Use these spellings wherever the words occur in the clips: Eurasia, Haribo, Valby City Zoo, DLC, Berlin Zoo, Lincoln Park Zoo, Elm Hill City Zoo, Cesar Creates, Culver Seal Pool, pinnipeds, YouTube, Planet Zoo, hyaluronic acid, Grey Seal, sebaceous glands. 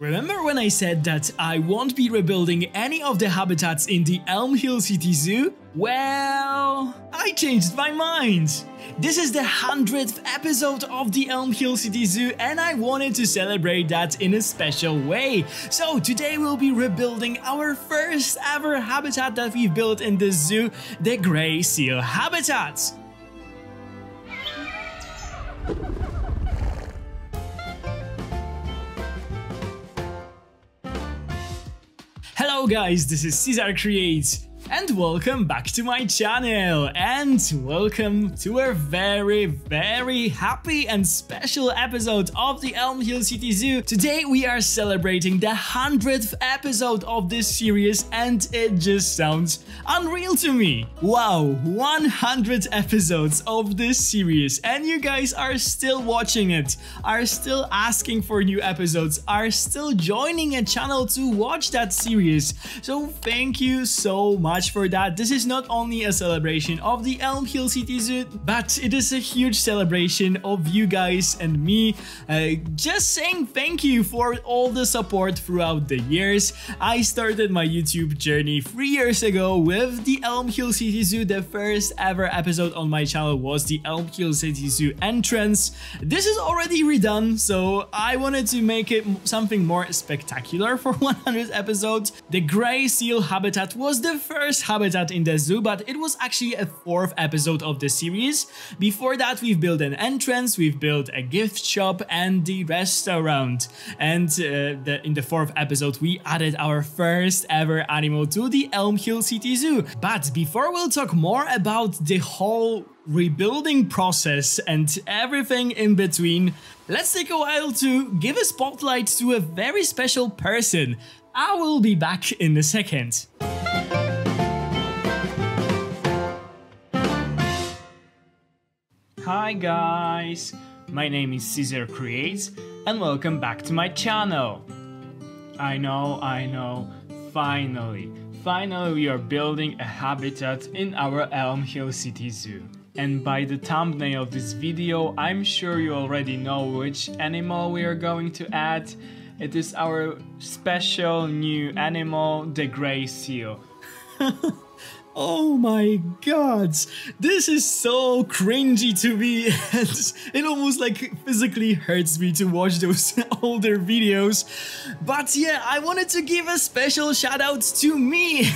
Remember when I said that I won't be rebuilding any of the habitats in the Elm Hill City Zoo? Well, I changed my mind! This is the 100th episode of the Elm Hill City Zoo and I wanted to celebrate that in a special way. So today we'll be rebuilding our first ever habitat that we've built in the zoo, the Grey Seal habitat. Hello guys, this is Cesar Creates and welcome back to my channel and welcome to a very happy and special episode of the Elm Hill City Zoo. Today we are celebrating the 100th episode of this series and it just sounds unreal to me. Wow, 100 episodes of this series and you guys are still watching it, are still asking for new episodes, are still joining a channel to watch that series. So thank you so much for that. This is not only a celebration of the Elm Hill City Zoo, but it is a huge celebration of you guys and me. Just saying thank you for all the support throughout the years. I started my YouTube journey 3 years ago with the Elm Hill City Zoo. The first ever episode on my channel was the Elm Hill City Zoo entrance. This is already redone, so I wanted to make it something more spectacular for 100 episodes. The Grey Seal habitat was the first habitat in the zoo, but it was actually a 4th episode of the series. Before that, we've built an entrance, we've built a gift shop and the restaurant. And in the 4th episode, we added our first ever animal to the Elm Hill City Zoo. But before we'll talk more about the whole rebuilding process and everything in between, let's take a while to give a spotlight to a very special person. I will be back in a second. Hi guys, my name is Cesar Creates and welcome back to my channel. I know, finally we are building a habitat in our Elm Hill City Zoo. And by the thumbnail of this video, I'm sure you already know which animal we are going to add. It is our special new animal, the Grey Seal. Oh my god, this is so cringy to me and it almost like physically hurts me to watch those older videos. But yeah, I wanted to give a special shout out to me,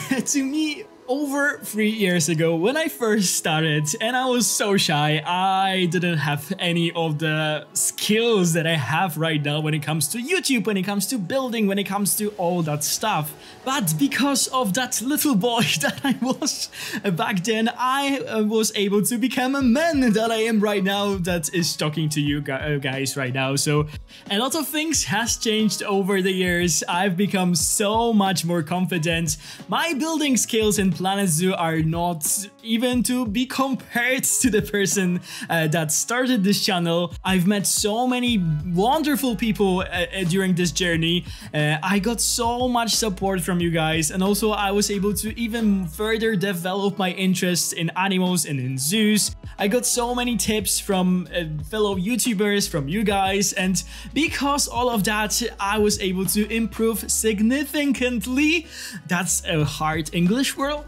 over 3 years ago when I first started and I was so shy. I didn't have any of the skills that I have right now when it comes to YouTube, when it comes to building, when it comes to all that stuff. But because of that little boy that I was back then, I was able to become a man that I am right now, that is talking to you guys right now. So a lot of things has changed over the years. I've become so much more confident. My building skills and Planet Zoo are not even to be compared to the person that started this channel. I've met so many wonderful people during this journey. I got so much support from you guys and also I was able to even further develop my interest in animals and in zoos. I got so many tips from fellow YouTubers, from you guys, and because all of that I was able to improve significantly. That's a hard English word.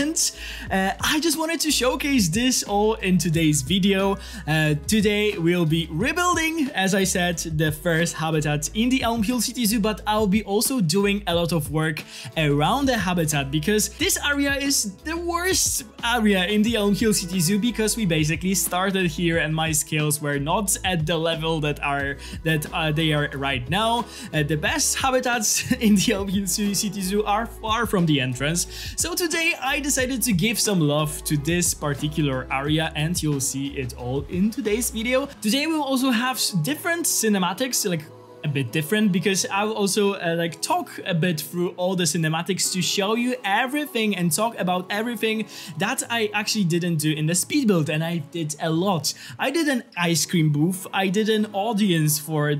And I just wanted to showcase this all in today's video. Today we'll be rebuilding, as I said, the first habitat in the Elm Hill City Zoo, but I'll be also doing a lot of work around the habitat because this area is the worst area in the Elm Hill City Zoo because we basically started here and my skills were not at the level that they are right now. The best habitats in the Elm Hill City Zoo are far from the entrance. So today I decided to give some love to this particular area and you'll see it all in today's video. Today we'll also have different cinematics, like a bit different, because I'll also like talk a bit through all the cinematics to show you everything and talk about everything that I actually didn't do in the speed build, and I did a lot. I did an ice cream booth, I did an audience for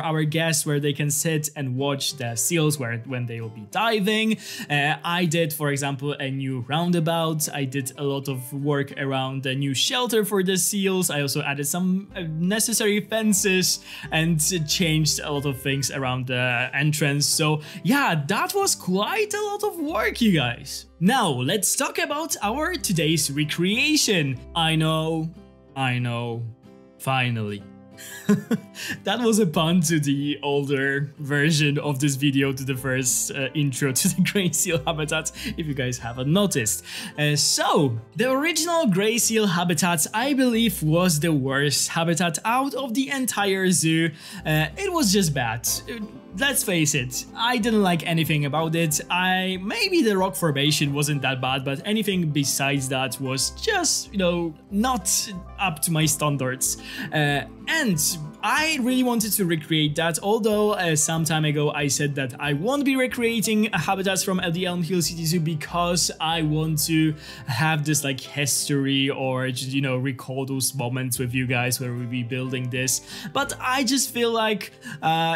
our guests where they can sit and watch the seals when they will be diving. I did, for example, a new roundabout. I did a lot of work around the new shelter for the seals. I also added some necessary fences and changed changed a lot of things around the entrance. So yeah, that was quite a lot of work, you guys. Now let's talk about our today's recreation. I know, finally. That was a pun to the older version of this video, to the first intro to the Grey Seal habitats, if you guys haven't noticed. So, the original Grey Seal habitats, I believe, was the worst habitat out of the entire zoo. It was just bad. Let's face it, I didn't like anything about it. Maybe the rock formation wasn't that bad, but anything besides that was just, you know, not up to my standards. And I really wanted to recreate that, although some time ago I said that I won't be recreating habitats from the Elm Hill City Zoo because I want to have this like history, or just, you know, recall those moments with you guys where we'll be building this. But I just feel like,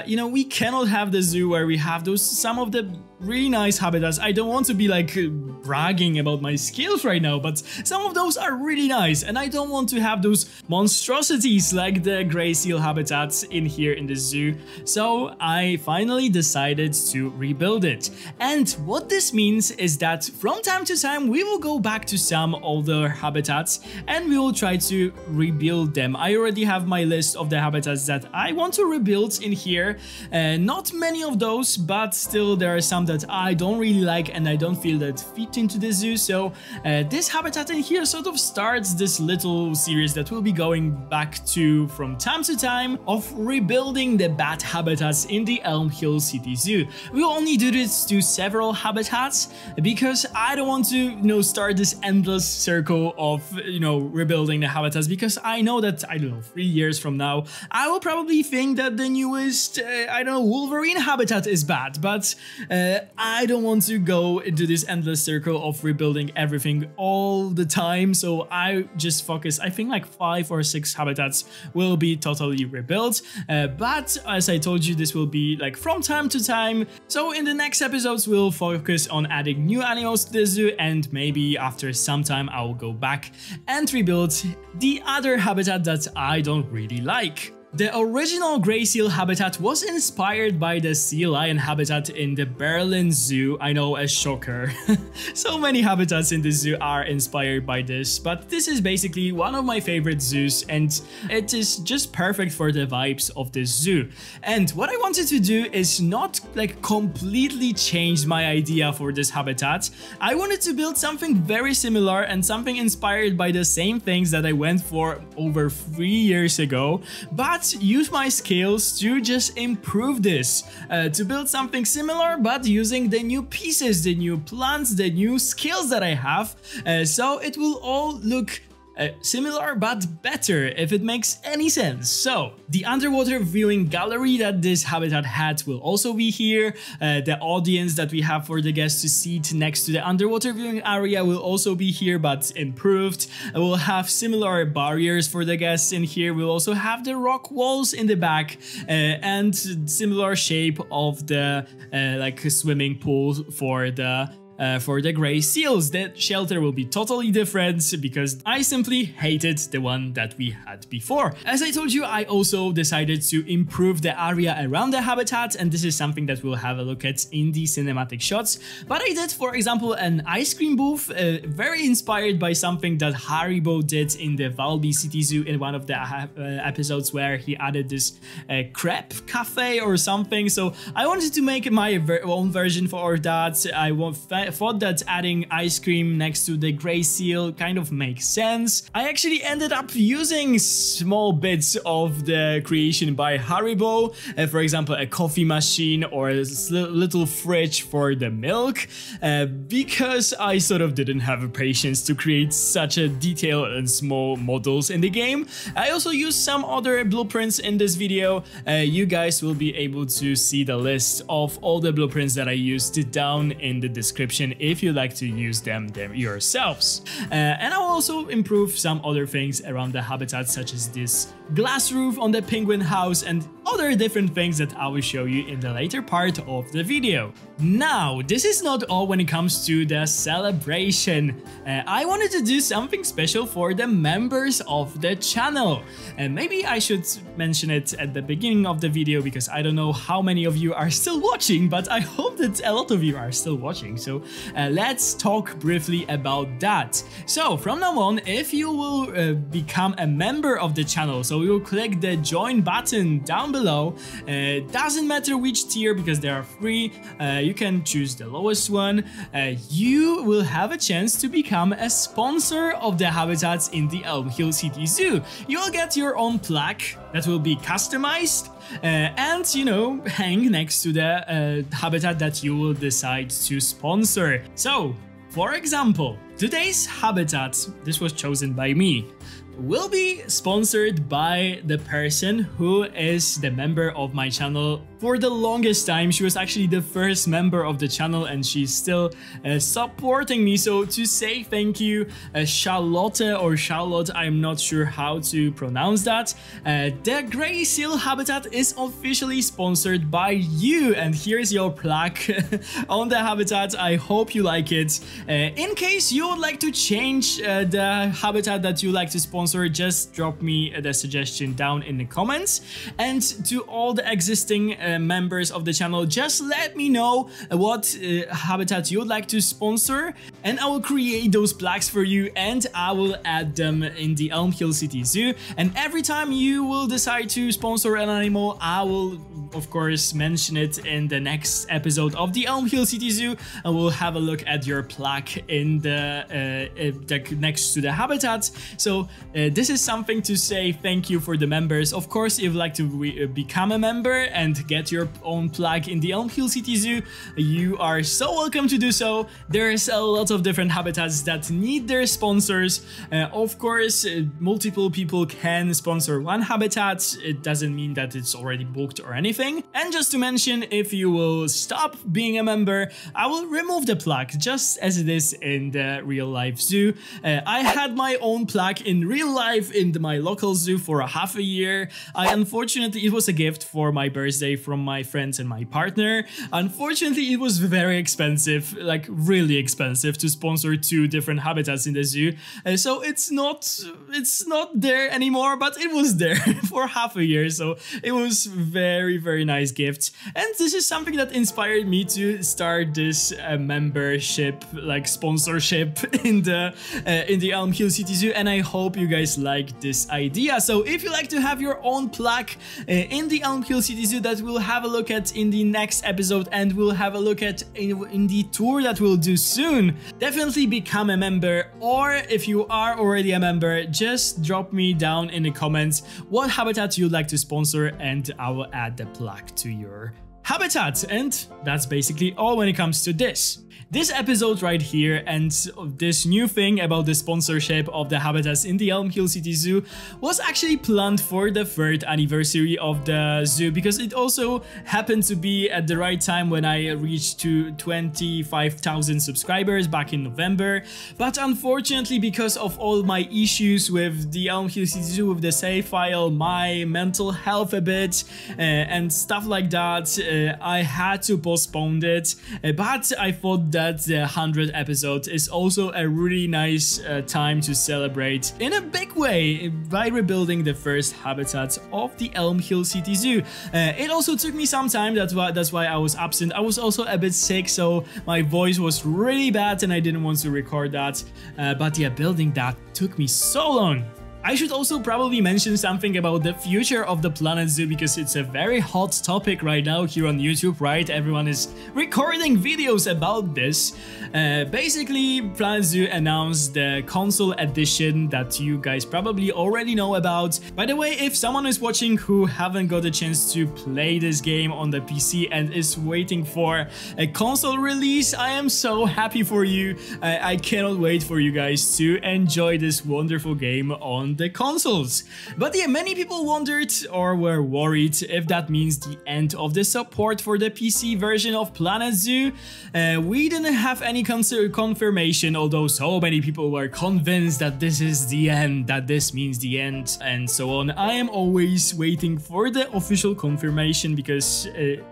you know, we cannot have the zoo where we have those some of the really nice habitats. I don't want to be like bragging about my skills right now, but some of those are really nice, and I don't want to have those monstrosities like the Grey Seal habitats in here in the zoo. So I finally decided to rebuild it. And what this means is that from time to time we will go back to some older habitats and we will try to rebuild them. I already have my list of the habitats that I want to rebuild in here. Not many of those, but still there are some that I don't really like and I don't feel that fit into the zoo. So this habitat in here sort of starts this little series that we'll be going back to from time to time of rebuilding the bad habitats in the Elm Hill City Zoo. We'll only do this to several habitats because I don't want to, you know, start this endless circle of, you know, rebuilding the habitats, because I know that, I don't know, 3 years from now I will probably think that the newest, I don't know, Wolverine habitat is bad, but I don't want to go into this endless circle of rebuilding everything all the time. So I just focus, I think like 5 or 6 habitats will be totally rebuilt. But as I told you, this will be like from time to time. So in the next episodes, we'll focus on adding new animals to the zoo, and maybe after some time, I will go back and rebuild the other habitat that I don't really like. The original Grey Seal habitat was inspired by the sea lion habitat in the Berlin Zoo. I know, a shocker. So many habitats in the zoo are inspired by this, but this is basically one of my favorite zoos and it is just perfect for the vibes of this zoo. And what I wanted to do is not like completely change my idea for this habitat. I wanted to build something very similar and something inspired by the same things that I went for over 3 years ago, but use my skills to just improve this, to build something similar, but using the new pieces, the new plants, the new skills that I have, so it will all look similar but better, if it makes any sense. So the underwater viewing gallery that this habitat had will also be here. The audience that we have for the guests to sit next to the underwater viewing area will also be here, but improved. We'll have similar barriers for the guests in here. We'll also have the rock walls in the back, and similar shape of the like swimming pool for the Grey Seals. The shelter will be totally different because I simply hated the one that we had before. As I told you, I also decided to improve the area around the habitat, and this is something that we'll have a look at in the cinematic shots. But I did, for example, an ice cream booth, very inspired by something that Haribo did in the Valby City Zoo in one of the episodes where he added this crepe cafe or something. So I wanted to make my own version for that. I thought that adding ice cream next to the Grey Seal kind of makes sense. I actually ended up using small bits of the creation by Haribo, for example a coffee machine or a little fridge for the milk, because I sort of didn't have patience to create such a detail and small models in the game. I also used some other blueprints in this video. You guys will be able to see the list of all the blueprints that I used down in the description description if you'd like to use them there yourselves. And I'll also improve some other things around the habitat, such as this glass roof on the penguin house and other different things that I will show you in the later part of the video. Now, this is not all when it comes to the celebration. I wanted to do something special for the members of the channel. And maybe I should mention it at the beginning of the video, because I don't know how many of you are still watching, but I hope that a lot of you are still watching. So let's talk briefly about that. So from now on, if you will become a member of the channel, so you will click the join button down below. Doesn't matter which tier, because there are three. You can choose the lowest one. You will have a chance to become a sponsor of the habitats in the Elm Hill City Zoo. You'll get your own plaque that will be customized and, you know, hang next to the habitat that you will decide to sponsor. So, for example, today's habitat, this was chosen by me, will be sponsored by the person who is the member of my channel for the longest time. She was actually the first member of the channel, and she's still supporting me. So to say thank you, Charlotte or Charlotte, I'm not sure how to pronounce that. The Grey Seal habitat is officially sponsored by you, and here's your plaque on the habitat. I hope you like it. In case you would like to change the habitat that you like to sponsor, just drop me the suggestion down in the comments. And to all the existing members of the channel, just let me know what habitat you'd like to sponsor, and I will create those plaques for you, and I will add them in the Elm Hill City Zoo. And every time you will decide to sponsor an animal, I will of course mention it in the next episode of the Elm Hill City Zoo, and we'll have a look at your plaque in the next to the habitat. So this is something to say thank you for the members. Of course, if you'd like to become a member and get your own plaque in the Elm Hill City Zoo, you are so welcome to do so. There's a lot of different habitats that need their sponsors. Of course, multiple people can sponsor one habitat. It doesn't mean that it's already booked or anything. And just to mention, if you will stop being a member, I will remove the plaque just as it is in the real life zoo. I had my own plaque in real life in my local zoo for a half a year. Unfortunately, it was a gift for my birthday from my friends and my partner. Unfortunately, it was very expensive, like really expensive, to sponsor two different habitats in the zoo. So it's not there anymore, but it was there for half a year. So it was very, very nice gift. And this is something that inspired me to start this membership, like sponsorship in the Elm Hill City Zoo. And I hope you guys like this idea. So if you like to have your own plaque in the Elm Hill City Zoo that we'll have a look at in the next episode, and we'll have a look at in the tour that we'll do soon, definitely become a member. Or if you are already a member, just drop me down in the comments what habitat you'd like to sponsor, and I will add the plaque to your habitat. And that's basically all when it comes to this episode right here. And this new thing about the sponsorship of the habitats in the Elm Hill City Zoo was actually planned for the 3rd anniversary of the zoo, because it also happened to be at the right time when I reached to 25,000 subscribers back in November. But unfortunately, because of all my issues with the Elm Hill City Zoo, with the save file, my mental health a bit and stuff like that, I had to postpone it, but I thought that the 100th episode is also a really nice time to celebrate in a big way by rebuilding the first habitat of the Elm Hill City Zoo. It also took me some time, that's why I was absent. I was also a bit sick, so my voice was really bad and I didn't want to record that, but yeah, building that took me so long. I should also probably mention something about the future of the Planet Zoo, because it's a very hot topic right now here on YouTube, right? Everyone is recording videos about this. Basically, Planet Zoo announced the console edition that you guys probably already know about. By the way, if someone is watching who haven't got a chance to play this game on the PC and is waiting for a console release, I am so happy for you. I cannot wait for you guys to enjoy this wonderful game on on the consoles. But yeah, many people wondered or were worried if that means the end of the support for the PC version of Planet Zoo. We didn't have any confirmation, although so many people were convinced that this is the end, that this means the end and so on. I am always waiting for the official confirmation because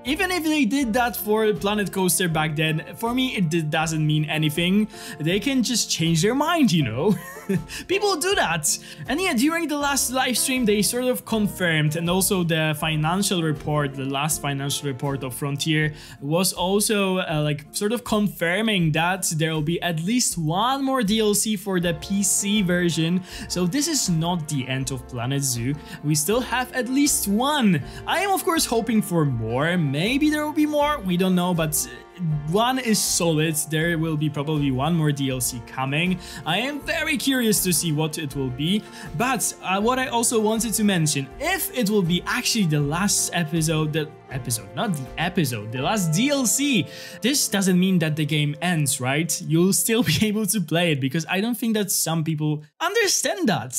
even if they did that for Planet Coaster back then, for me it doesn't mean anything. They can just change their mind, you know. People do that. And yeah, during the last live stream they sort of confirmed, and also the financial report, the last financial report of Frontier was also like sort of confirming that there will be at least one more DLC for the PC version. So this is not the end of Planet Zoo. We still have at least one. I am of course hoping for more. Maybe there will be more, we don't know, but one is solid. There will be probably one more DLC coming. I am very curious to see what it will be. But what I also wanted to mention, if it will be actually the last episode, the last DLC, this doesn't mean that the game ends, right? You'll still be able to play it, because I don't think that some people understand that.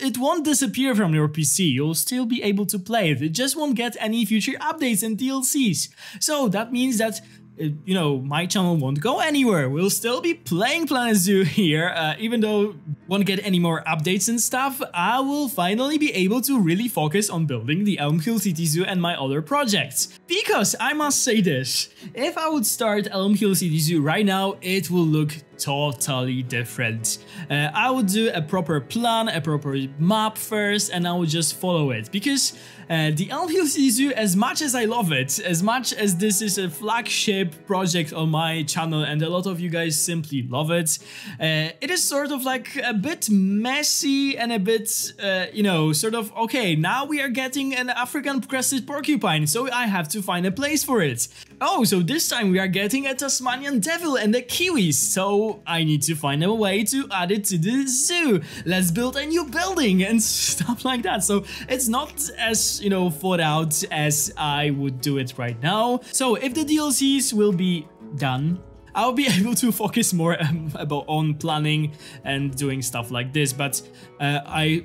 It won't disappear from your PC, you'll still be able to play it. It just won't get any future updates and DLCs. So that means that, you know, my channel won't go anywhere. We'll still be playing Planet Zoo here, even though won't get any more updates and stuff. I will finally be able to really focus on building the Elm Hill City Zoo and my other projects. Because I must say this, if I would start Elm Hill City Zoo right now, it will look totally different. I would do a proper plan, a proper map first, and I would just follow it, because the Elm Hill City Zoo, as much as I love it, as much as this is a flagship project on my channel and a lot of you guys simply love it, it is sort of like a bit messy and a bit, you know, sort of, okay, now we are getting an African crested porcupine, so I have to find a place for it. Oh, so this time we are getting a Tasmanian devil and a kiwi, so I need to find a way to add it to the zoo. Let's build a new building and stuff like that. So it's not as, you know, thought out as I would do it right now. So if the DLCs will be done, I'll be able to focus more on planning and doing stuff like this. But I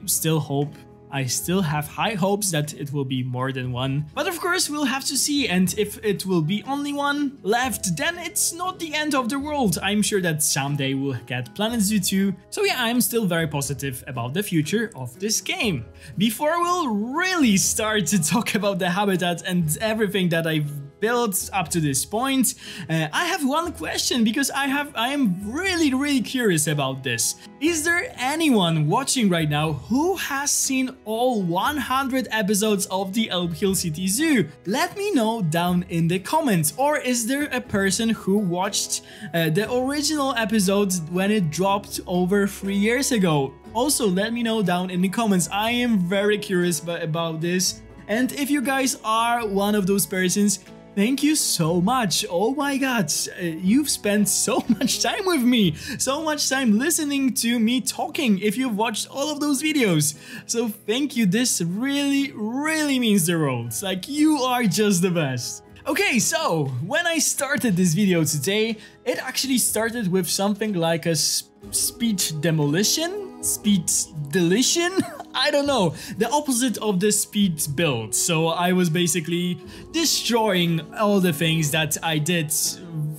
still have high hopes that it will be more than one. But of course, we'll have to see. And if it will be only one left, then it's not the end of the world. I'm sure that someday we'll get Planet Zoo 2. So yeah, I'm still very positive about the future of this game. Before we'll really start to talk about the habitat and everything that I've built up to this point, I have one question, because I am really curious about this. Is there anyone watching right now who has seen all 100 episodes of the Elm Hill City Zoo? Let me know down in the comments. Or is there a person who watched the original episodes when it dropped over 3 years ago? Also, let me know down in the comments. I am very curious about this. And if you guys are one of those persons, thank you so much. Oh my god, you've spent so much time with me, so much time listening to me talking if you've watched all of those videos. So thank you, this really means the world. Like, you are just the best. Okay, so when I started this video today, it actually started with something like a speed deletion? I don't know, the opposite of the speed build. So I was basically destroying all the things that I did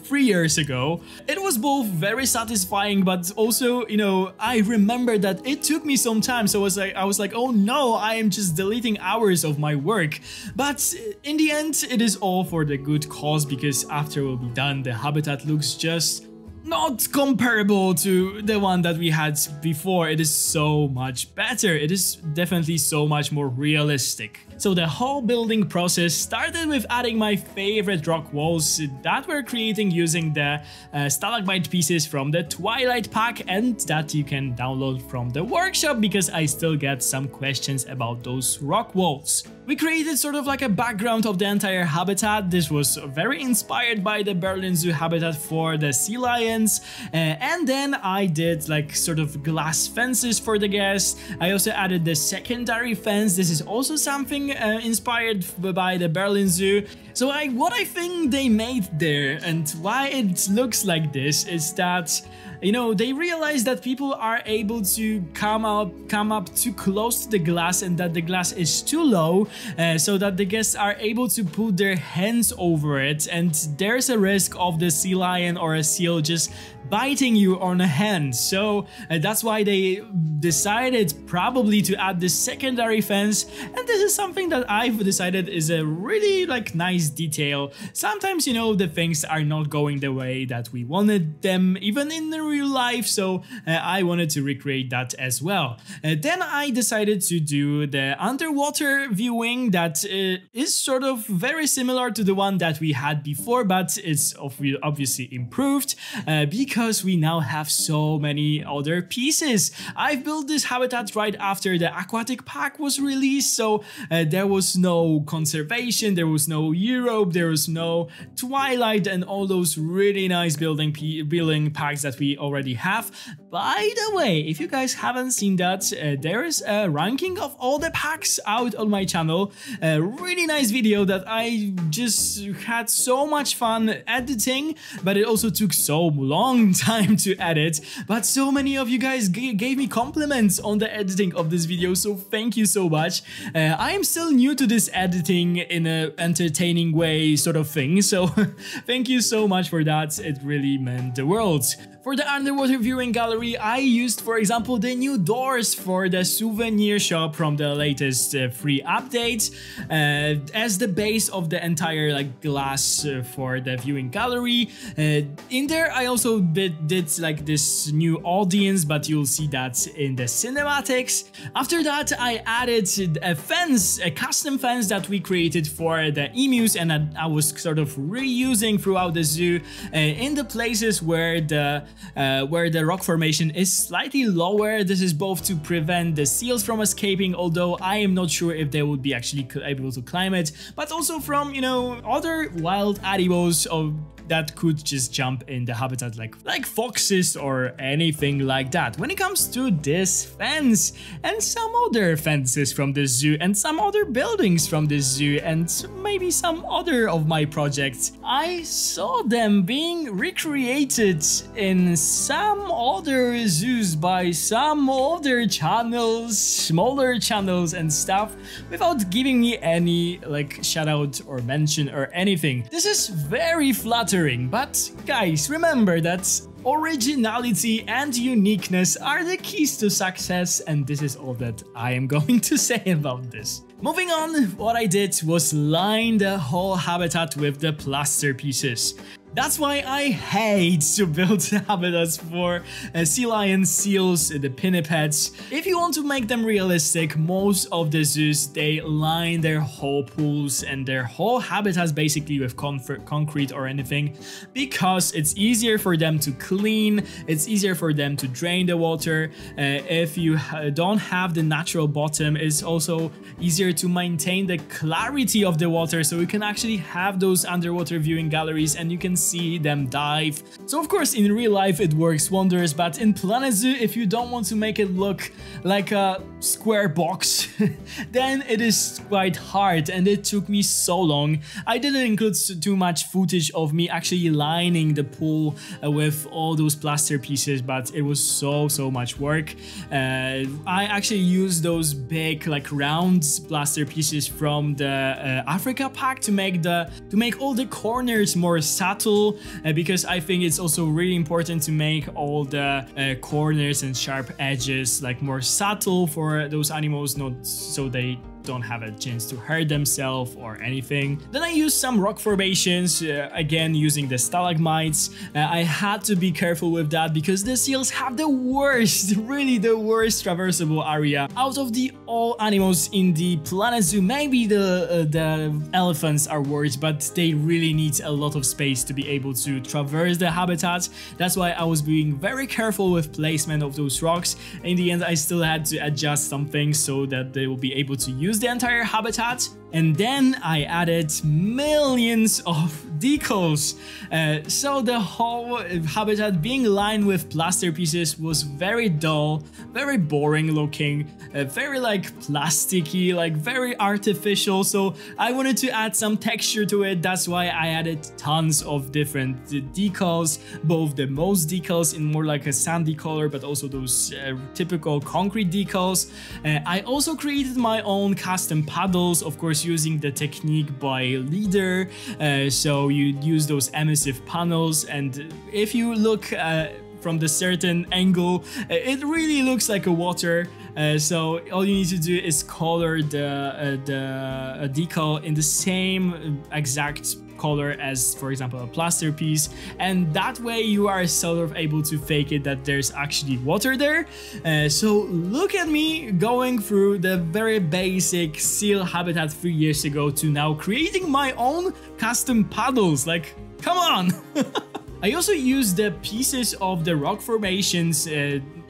3 years ago. It was both very satisfying, but also, you know, I remember that it took me some time. So I was like, oh no, I am just deleting hours of my work. But in the end, it is all for the good cause, because after we'll be done, the habitat looks just not comparable to the one that we had before. It is so much better. It is definitely so much more realistic. So the whole building process started with adding my favorite rock walls that we're creating using the stalagmite pieces from the Twilight Pack, and that you can download from the workshop, because I still get some questions about those rock walls. We created sort of like a background of the entire habitat. This was very inspired by the Berlin Zoo habitat for the sea lions. And then I did like sort of glass fences for the guests. I also added the secondary fence. This is also something something inspired by the Berlin Zoo. So what I think they made there and why it looks like this is that, you know, they realized that people are able to come up too close to the glass and that the glass is too low, so that the guests are able to put their hands over it, and there's a risk of the sea lion or a seal just biting you on a hand. So that's why they decided probably to add this secondary fence, and this is something that I've decided is a really like nice detail. Sometimes, you know, the things are not going the way that we wanted them, even in the real life, so I wanted to recreate that as well. Then I decided to do the underwater viewing that is sort of very similar to the one that we had before, but it's obviously improved because we now have so many other pieces. I've built this habitat right after the aquatic park was released, so there was no conservation, there was no Europe, there was no Twilight and all those really nice building parks that we already have. By the way, if you guys haven't seen that, there is a ranking of all the parks out on my channel. A really nice video that I just had so much fun editing, but it also took so long time to edit. But so many of you guys gave me compliments on the editing of this video, so thank you so much. I am still new to this editing in an entertaining way sort of thing, so thank you so much for that. It really meant the world. For the underwater viewing gallery, I used, for example, the new doors for the souvenir shop from the latest free update as the base of the entire like glass for the viewing gallery. In there, I also did like this new audience, but you'll see that in the cinematics. After that, I added a fence, a custom fence that we created for the emus, and I was sort of reusing throughout the zoo in the places where the rock formation is slightly lower. This is both to prevent the seals from escaping, although I am not sure if they would be actually able to climb it, but also from, you know, other wild haribos that could just jump in the habitat like foxes or anything like that. When it comes to this fence and some other fences from the zoo and some other buildings from the zoo and maybe some other of my projects, I saw them being recreated in some other zoos by some other channels, smaller channels and stuff, without giving me any like shout out or mention or anything. This is very flattering. But guys, remember that originality and uniqueness are the keys to success, and this is all that I am going to say about this. Moving on, what I did was line the whole habitat with the plaster pieces. That's why I hate to build habitats for sea lions, seals, the pinnipeds. If you want to make them realistic, most of the zoos, they line their whole pools and their whole habitats basically with concrete or anything, because it's easier for them to clean, it's easier for them to drain the water. If you don't have the natural bottom, it's also easier to maintain the clarity of the water, so you can actually have those underwater viewing galleries and you can see them dive. So of course in real life it works wonders, but in Planet Zoo, if you don't want to make it look like a square box then it is quite hard, and it took me so long. I didn't include too much footage of me actually lining the pool with all those plaster pieces, but it was so much work. I actually used those big like round plaster pieces from the Africa Park to make all the corners more subtle, because I think it's also really important to make all the corners and sharp edges like more subtle for those animals, not so they don't have a chance to hurt themselves or anything. Then I used some rock formations, again using the stalagmites. I had to be careful with that because the seals have the worst, really the worst traversable area. Out of the all animals in the Planet Zoo, maybe the elephants are worse, but they really need a lot of space to be able to traverse the habitat. That's why I was being very careful with placement of those rocks. In the end, I still had to adjust some things so that they will be able to use the entire habitat. And then I added millions of decals. So the whole habitat being lined with plaster pieces was very dull, very boring looking, very like plasticky, like very artificial. So I wanted to add some texture to it. That's why I added tons of different decals, both the moss decals in more like a sandy color, but also those typical concrete decals. I also created my own custom paddles, of course, using the technique by leader, so you use those emissive panels, and if you look from the certain angle, it really looks like a water. So all you need to do is color the decal in the same exact color as, for example, a plaster piece, and that way you are sort of able to fake it that there's actually water there. So look at me going through the very basic seal habitat 3 years ago to now creating my own custom paddles. Like, come on! I also used the pieces of the rock formations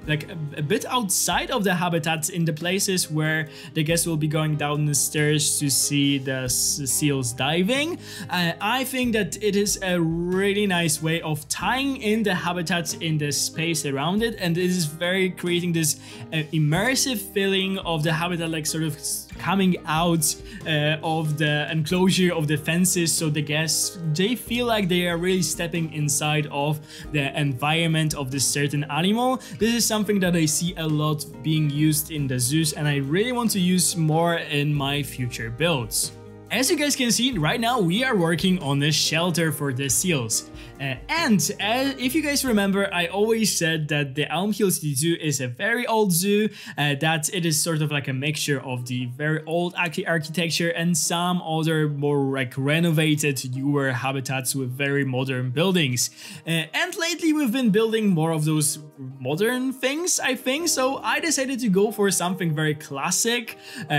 like a bit outside of the habitat in the places where the guests will be going down the stairs to see the seals diving. I think that it is a really nice way of tying in the habitat in the space around it, and it is very creating this immersive feeling of the habitat, like sort of coming out of the enclosure of the fences, so the guests, they feel like they are really stepping inside of the environment of this certain animal. This is something that I see a lot being used in the zoos, and I really want to use more in my future builds. As you guys can see, right now we are working on a shelter for the seals. And if you guys remember, I always said that the Elm Hill City Zoo is a very old zoo, that it is sort of like a mixture of the very old architecture and some other more like renovated, newer habitats with very modern buildings. And lately we've been building more of those modern things, I think, so I decided to go for something very classic,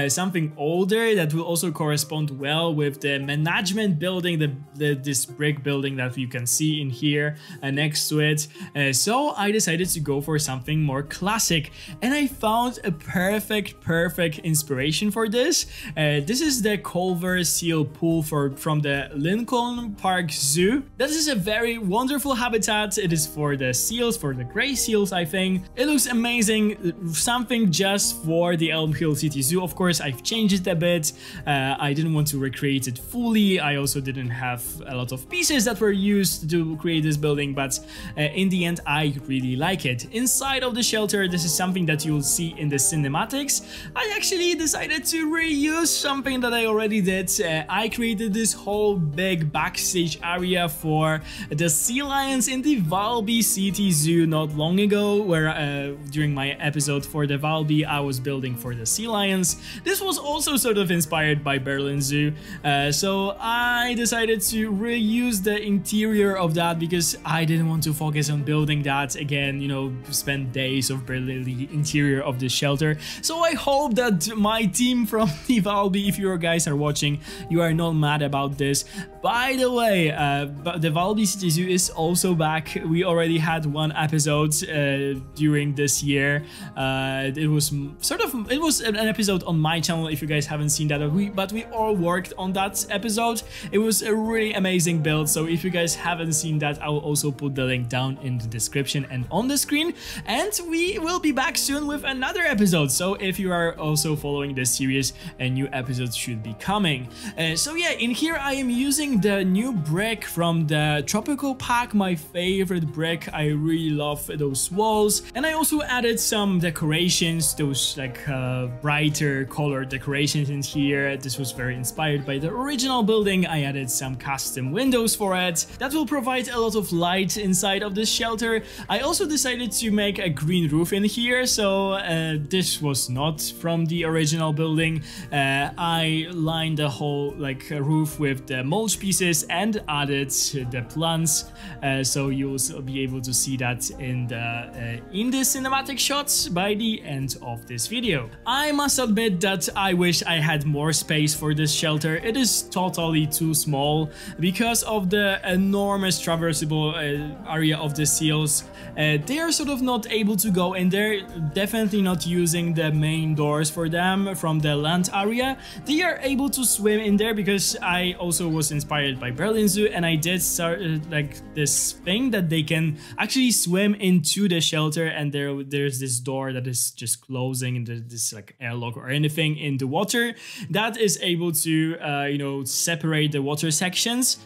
something older that will also correspond well with the management building, this brick building that you can see in here next to it. So I decided to go for something more classic, and I found a perfect inspiration for this. This is the Culver Seal Pool from the Lincoln Park Zoo. This is a very wonderful habitat. It is for the seals, for the grey seals, I think. It looks amazing, something just for the Elm Hill City Zoo. Of course, I've changed it a bit. I didn't want to recreate it fully. I also didn't have a lot of pieces that were used to create this building, but in the end I really like it. Inside of the shelter, this is something that you'll see in the cinematics. I actually decided to reuse something that I already did. I created this whole big backstage area for the sea lions in the Valby City Zoo not long ago, where during my episode for the Valby I was building for the sea lions. This was also sort of inspired by Berlin Zoo, so I decided to reuse the interior of that because I didn't want to focus on building that again, you know, spend days of building the interior of the shelter. So I hope that my team from the Valby, if you guys are watching, you are not mad about this. By the way, the Valby City Zoo is also back. We already had one episode during this year. It was an episode on my channel, if you guys haven't seen that, but we all worked on that episode. It was a really amazing build, so if you guys haven't seen that, I will also put the link down in the description and on the screen, and we will be back soon with another episode. So if you are also following this series, a new episode should be coming. So yeah, in here I am using the new brick from the Tropical Park, my favorite brick. I really love those walls, and I also added some decorations, those like brighter colored decorations in here. This was very inspired by the original building. I added some custom windows for it that will provide a lot of light inside of this shelter. I also decided to make a green roof in here, so this was not from the original building. I lined the whole like roof with the mulch pieces and added the plants, so you'll be able to see that in the cinematic shots by the end of this video. I must admit that I wish I had more space for this shelter. shelter, it is totally too small because of the enormous traversable area of the seals. They are sort of not able to go in there, definitely not using the main doors for them from the land area. They are able to swim in there because I also was inspired by Berlin Zoo, and I did start like this thing that they can actually swim into the shelter, and there's this door that is just closing, and there's this like airlock or anything in the water that is able to you know, separate the water sections.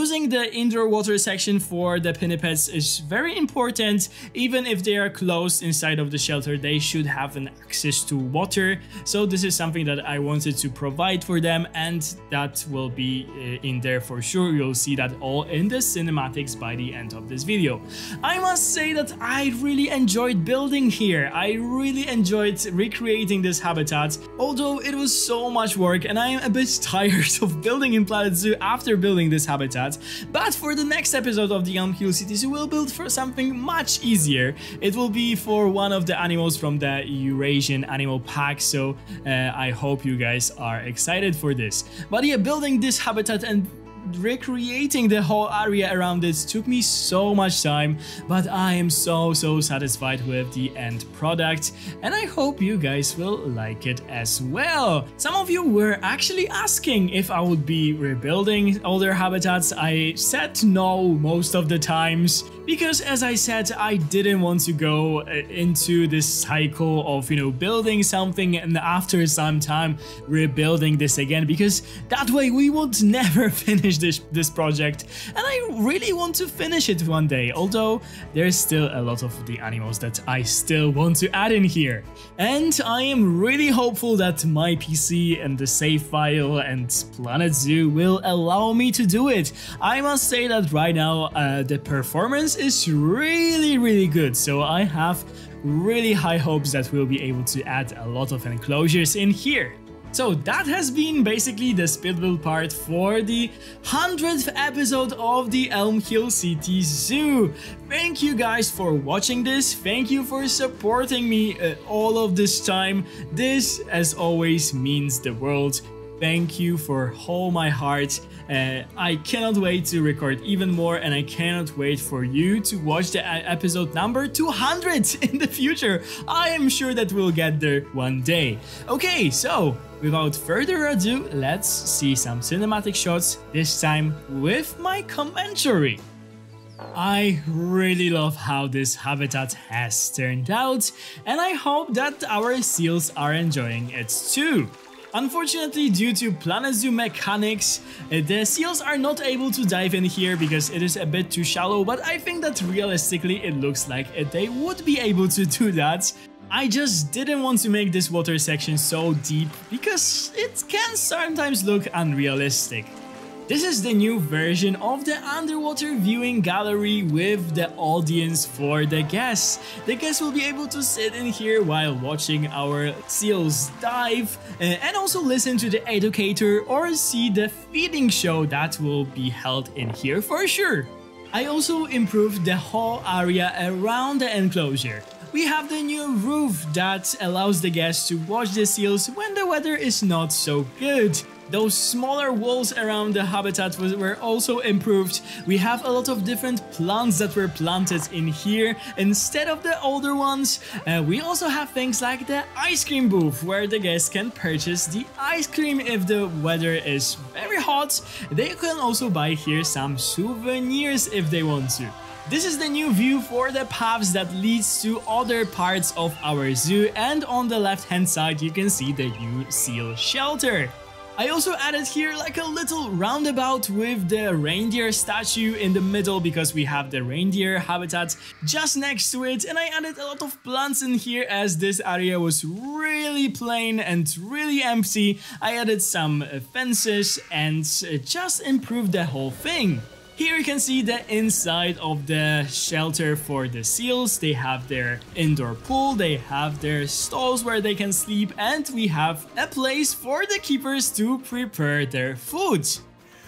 Using the indoor water section for the pinnipeds is very important. Even if they are closed inside of the shelter, they should have an access to water. So this is something that I wanted to provide for them, and that will be in there for sure. You'll see that all in the cinematics by the end of this video. I must say that I really enjoyed building here. I really enjoyed recreating this habitat, although it was so much work and I am a bit tired of building in Planet Zoo after building this habitat. But for the next episode of the Elm Hill City Zoo, we'll build for something much easier. It will be for one of the animals from the Eurasian animal pack, so I hope you guys are excited for this. But yeah, building this habitat and recreating the whole area around this took me so much time, but I am so satisfied with the end product, and I hope you guys will like it as well. Some of you were actually asking if I would be rebuilding older habitats. I said no most of the times, because as I said, I didn't want to go into this cycle of, you know, building something and after some time rebuilding this again, because that way we would never finish this project, and I really want to finish it one day, although there's still a lot of the animals that I still want to add in here. And I am really hopeful that my PC and the save file and Planet Zoo will allow me to do it. I must say that right now the performance is really good, so I have really high hopes that we'll be able to add a lot of enclosures in here. So that has been basically the speed build part for the 100th episode of the Elm Hill City Zoo. Thank you guys for watching this. Thank you for supporting me all of this time. This, as always, means the world. Thank you for all my heart. I cannot wait to record even more, and I cannot wait for you to watch the episode number 200 in the future. I am sure that we'll get there one day. Okay, so without further ado, let's see some cinematic shots, this time with my commentary. I really love how this habitat has turned out, and I hope that our seals are enjoying it too. Unfortunately, due to Planet Zoo mechanics, the seals are not able to dive in here because it is a bit too shallow, but I think that realistically it looks like they would be able to do that. I just didn't want to make this water section so deep because it can sometimes look unrealistic. This is the new version of the underwater viewing gallery with the audience for the guests. The guests will be able to sit in here while watching our seals dive and also listen to the educator or see the feeding show that will be held in here for sure. I also improved the whole area around the enclosure. We have the new roof that allows the guests to watch the seals when the weather is not so good. Those smaller walls around the habitat were also improved. We have a lot of different plants that were planted in here instead of the older ones. We also have things like the ice cream booth, where the guests can purchase the ice cream if the weather is very hot. They can also buy here some souvenirs if they want to. This is the new view for the paths that leads to other parts of our zoo, and on the left hand side you can see the new seal shelter. I also added here like a little roundabout with the reindeer statue in the middle, because we have the reindeer habitat just next to it, and I added a lot of plants in here as this area was really plain and really empty. I added some fences and just improved the whole thing. Here you can see the inside of the shelter for the seals. They have their indoor pool, they have their stalls where they can sleep, and we have a place for the keepers to prepare their food.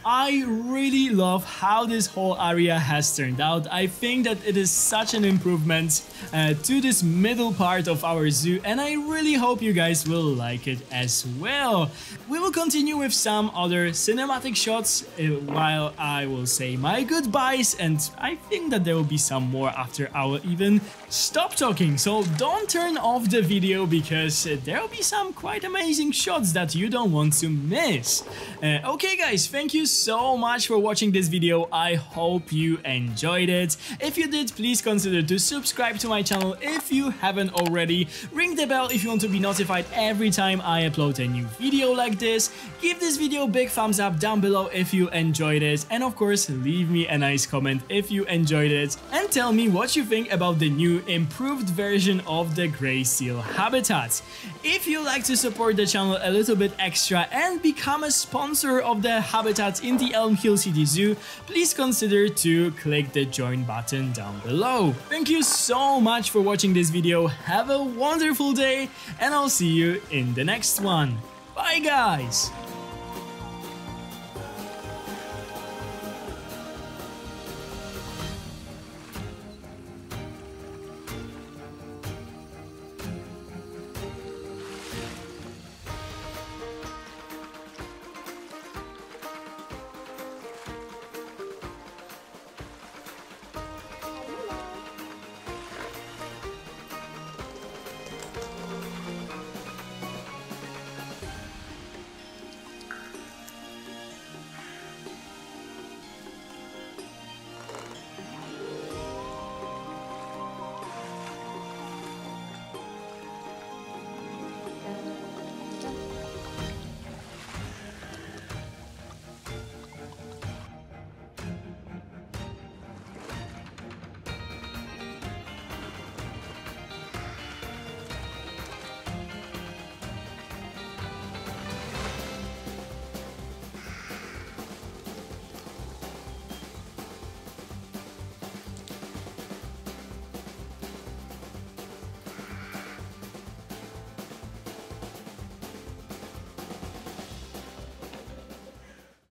I really love how this whole area has turned out. I think that it is such an improvement to this middle part of our zoo, and I really hope you guys will like it as well. We will continue with some other cinematic shots while I will say my goodbyes, and I think that there will be some more after I will even stop talking. So don't turn off the video, because there will be some quite amazing shots that you don't want to miss. Okay guys, thank you so much for watching this video. I hope you enjoyed it. If you did, please consider to subscribe to my channel if you haven't already. Ring the bell if you want to be notified every time I upload a new video like this. Give this video a big thumbs up down below if you enjoyed it, and of course leave me a nice comment if you enjoyed it, and tell me what you think about the new improved version of the Grey Seal habitats. If you like to support the channel a little bit extra and become a sponsor of the habitats in the Elm Hill City Zoo, please consider to click the join button down below. Thank you so much for watching this video. Have a wonderful day, and I'll see you in the next one. Bye guys!